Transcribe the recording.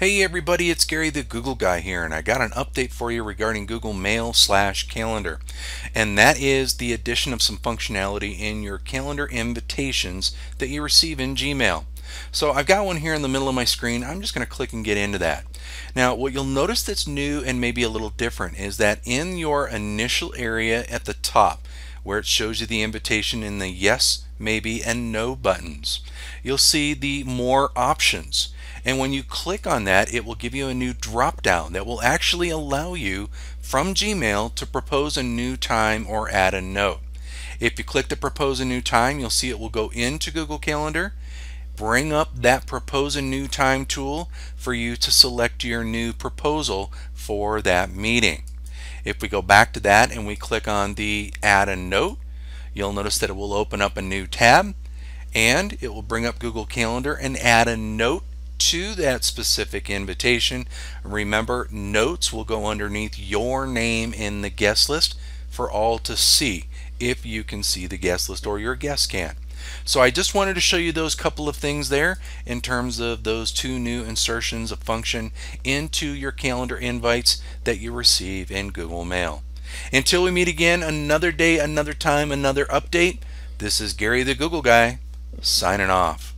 Hey everybody, it's Gary the Google Guy here, and I got an update for you regarding Google Mail / Calendar, and that is the addition of some functionality in your calendar invitations that you receive in Gmail. So I've got one here in the middle of my screen. I'm just going to click and get into that. Now what you'll notice that's new and maybe a little different is that in your initial area at the top where it shows you the invitation in the yes, maybe, and no buttons, you'll see the more options. And when you click on that, it will give you a new drop down that will actually allow you from Gmail to propose a new time or add a note. If you click the propose a new time, you'll see it will go into Google Calendar, bring up that propose a new time tool for you to select your new proposal for that meeting. If we go back to that and we click on the add a note, you'll notice that it will open up a new tab and it will bring up Google Calendar and add a note to that specific invitation. Remember, notes will go underneath your name in the guest list for all to see, if you can see the guest list or your guests can. So I just wanted to show you those couple of things there in terms of those two new insertions of function into your calendar invites that you receive in Google Mail. Until we meet again, another day, another time, another update, this is Gary the Google Guy signing off.